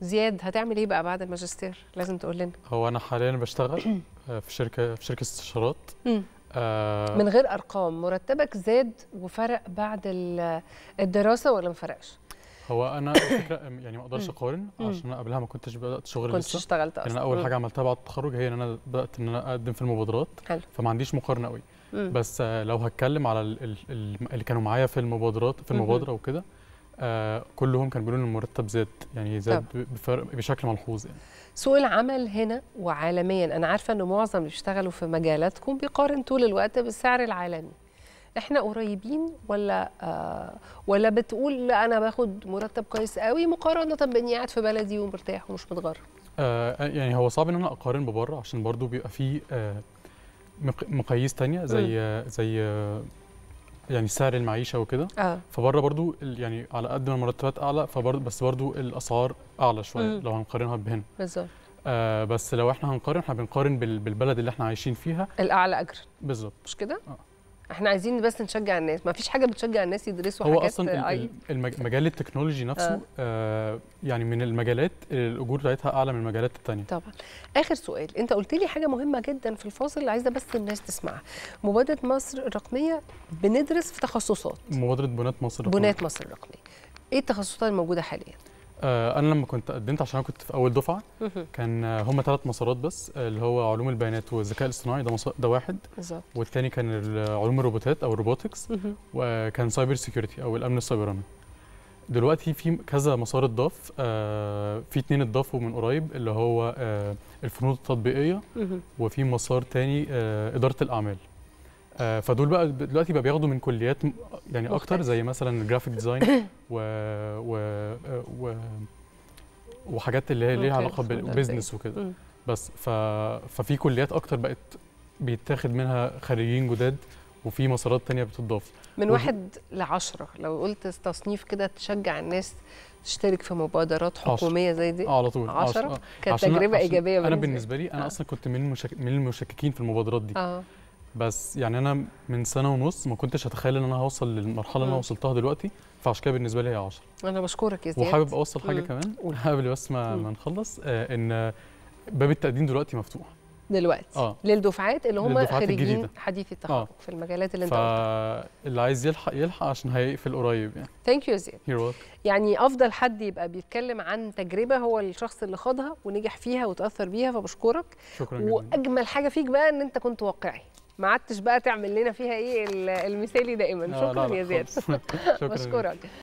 زياد هتعمل ايه بقى بعد الماجستير؟ لازم تقول لنا. هو انا حاليا بشتغل في شركه استشارات. من غير ارقام، مرتبك زاد وفرق بعد الدراسه ولا ما فرقش؟ هو انا الفكره يعني ما اقدرش اقارن عشان انا قبلها ما كنتش بدات شغل لسه. كنت اشتغلت اصلا. انا اول حاجه عملتها بعد التخرج هي ان انا بدات ان انا اقدم في المبادرات. حلو. فما عنديش مقارنه قوي. بس لو هتكلم على اللي كانوا معايا في المبادرات في المبادره وكده، كلهم كانوا بيقولوا ان المرتب زاد، يعني زاد بفرق بشكل ملحوظ. يعني سوق العمل هنا وعالميا، انا عارفه ان معظم اللي بيشتغلوا في مجالاتكم بيقارن طول الوقت بالسعر العالمي. احنا قريبين ولا ولا بتقول لا انا باخد مرتب كويس قوي مقارنه باني قاعد في بلدي ومرتاح ومش متغرب؟ يعني هو صعب ان انا اقارن ببره عشان برضو بيبقى في مقاييس ثانيه زي يعني سعر المعيشه وكده. فبره برضو يعني على قد ما المرتبات اعلى فبرضو بس برضو الاسعار اعلى شويه لو هنقارنها بهنا. بالظبط. بس لو احنا هنقارن، احنا بنقارن بالبلد اللي احنا عايشين فيها الاعلى اجرا. بالظبط. مش كده؟ احنا عايزين بس نشجع الناس، ما فيش حاجه بتشجع الناس يدرسوا حاجات. هو اصلا مجال التكنولوجي نفسه يعني من المجالات الاجور بتاعتها اعلى من المجالات الثانيه. طبعا. اخر سؤال، انت قلت لي حاجه مهمه جدا في الفاصل اللي عايزه بس الناس تسمعها. مبادره مصر الرقميه، بندرس في تخصصات. مبادره بناة مصر الرقميه. بناة مصر الرقميه. ايه التخصصات الموجوده حاليا؟ انا لما كنت قدمت، عشان انا كنت في اول دفعه، كان هم 3 مسارات بس، اللي هو علوم البيانات والذكاء الاصطناعي، ده واحد. بالظبط. والثاني كان علوم الروبوتات او الروبوتكس، وكان سايبر سيكيورتي او الامن السيبراني. دلوقتي في كذا مسار اتضاف، في 2 اتضافوا من قريب، اللي هو الفنون التطبيقيه، وفي مسار ثاني اداره الاعمال. فدول بقى دلوقتي بقى بياخدوا من كليات يعني اكتر، زي مثلا جرافيك ديزاين و وحاجات اللي هي ليها علاقه بالبيزنس وكده. بس ففي كليات اكتر بقت بيتاخد منها خريجين جداد، وفي مسارات ثانيه بتضاف. من 1 ل 10 لو قلت تصنيف كده تشجع الناس تشترك في مبادرات حكوميه زي دي؟ على طول 10 كانت تجربه ايجابيه بالنسبه لي. انا اصلا كنت من المشككين في المبادرات دي. بس يعني انا من 1.5 سنة ما كنتش اتخيل ان انا هوصل للمرحله اللي انا وصلتها دلوقتي، فعشان كده بالنسبه لي هي 10. انا بشكرك يا زياد. وحابب اوصل حاجه كمان قبل بس ما نخلص، ان باب التقديم دلوقتي مفتوح دلوقتي للدفعات اللي هم خريجين حديثي التخرج في المجالات اللي انت قلتها. اللي عايز يلحق عشان هيقفل قريب يعني. ثانك يو زياد. يعني افضل حد يبقى بيتكلم عن تجربه هو الشخص اللي خاضها ونجح فيها وتاثر بيها، فبشكرك. شكرا جدا. واجمل حاجه فيك بقى ان انت كنت واقعي، ما عدتش بقى تعمل لنا فيها ايه المثالي دائما. شكرا يا زياد. بشكرك.